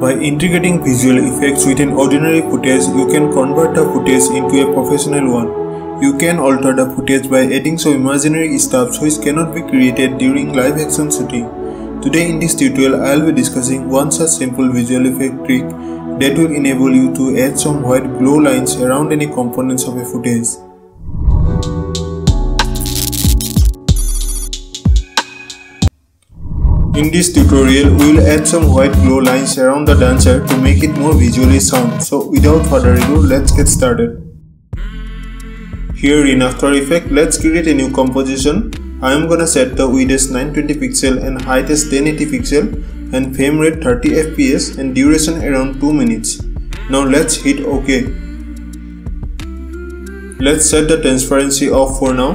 By integrating visual effects with an ordinary footage, you can convert the footage into a professional one. You can alter the footage by adding some imaginary stuff which cannot be created during live action shooting. Today in this tutorial, I will be discussing one such simple visual effect trick that will enable you to add some white glow lines around any components of a footage. In this tutorial, we will add some white glow lines around the dancer to make it more visually sound. So without further ado, let's get started. Here in After Effects, let's create a new composition. I am gonna set the width as 920 pixel and height as 1080 pixel and frame rate 30 fps and duration around 2 minutes. Now let's hit OK. Let's set the transparency off for now.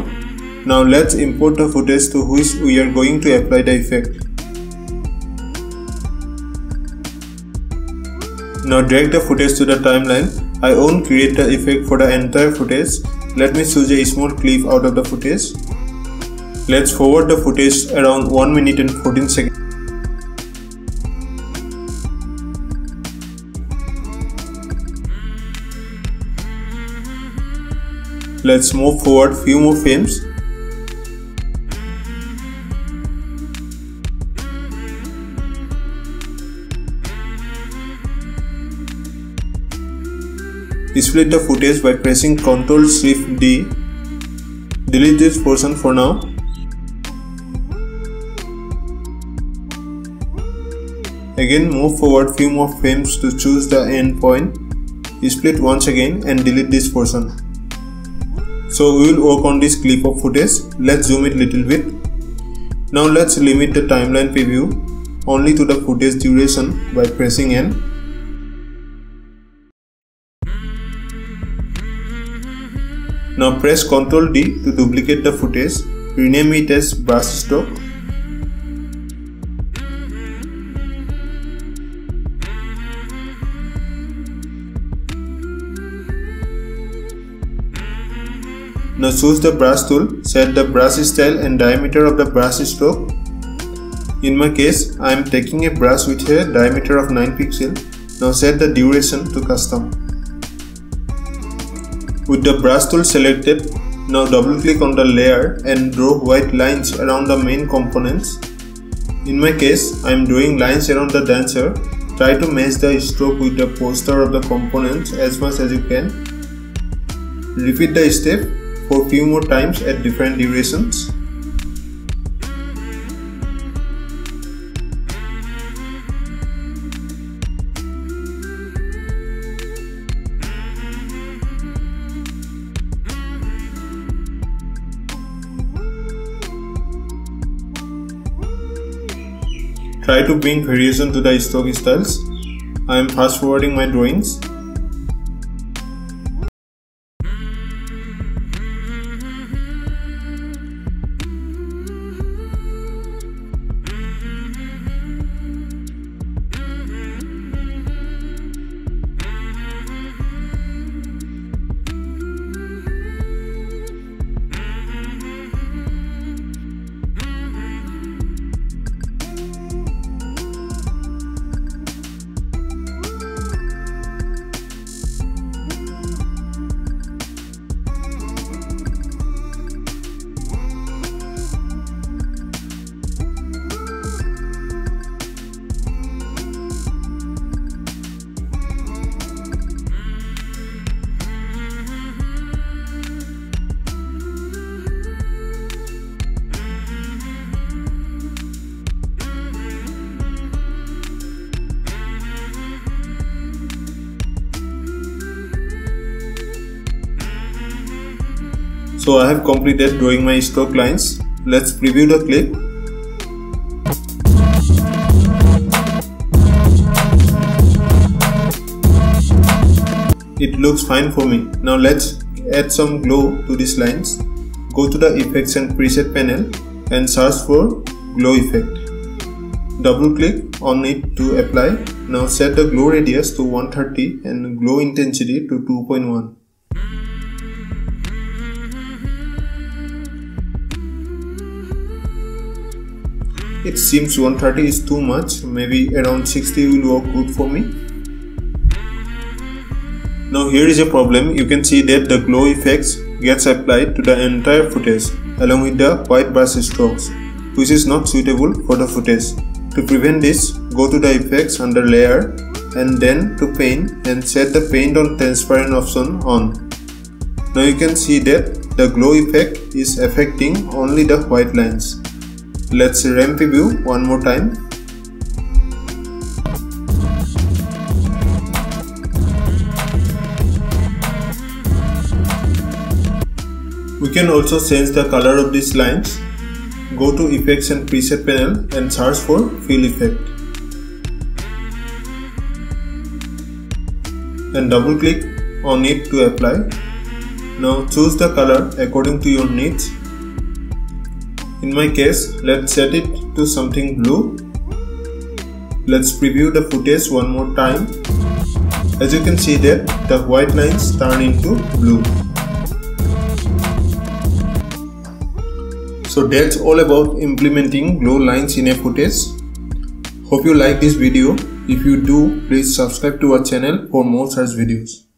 Now let's import the footage to which we are going to apply the effect. Now drag the footage to the timeline. I won't create the effect for the entire footage. Let me choose a small clip out of the footage. Let's forward the footage around 1 minute and 14 seconds. Let's move forward few more frames. Split the footage by pressing Ctrl+Shift+D. Delete this portion for now. Again, move forward few more frames to choose the end point. Split once again and delete this portion. So we will work on this clip of footage. Let's zoom it little bit. Now let's limit the timeline preview only to the footage duration by pressing N. Now press Ctrl+D to duplicate the footage. Rename it as brush stroke. Now choose the brush tool, set the brush style and diameter of the brush stroke. In my case, I am taking a brush with a diameter of 9 pixel. Now set the duration to custom. With the brush tool selected, now double click on the layer and draw white lines around the main components. In my case, I am drawing lines around the dancer. Try to match the stroke with the poster of the components as much as you can. Repeat the step for few more times at different durations. Try to bring variation to the stroke styles. I am fast forwarding my drawings. So I have completed drawing my stroke lines. Let's preview the clip. It looks fine for me. Now let's add some glow to these lines. Go to the effects and preset panel and search for glow effect. Double click on it to apply. Now set the glow radius to 130 and glow intensity to 2.1. It seems 130 is too much, maybe around 60 will work good for me. Now here is a problem. You can see that the glow effects gets applied to the entire footage along with the white brush strokes, which is not suitable for the footage. To prevent this, go to the effects under layer and then to paint and set the paint on transparent option on. Now you can see that the glow effect is affecting only the white lines. Let's ramp preview one more time. We can also change the color of these lines. Go to effects and preset panel and search for fill effect. And double click on it to apply. Now choose the color according to your needs. In my case, let's set it to something blue. Let's preview the footage one more time. As you can see that the white lines turn into blue. So that's all about implementing glow lines in a footage. Hope you like this video. If you do, please subscribe to our channel for more such videos.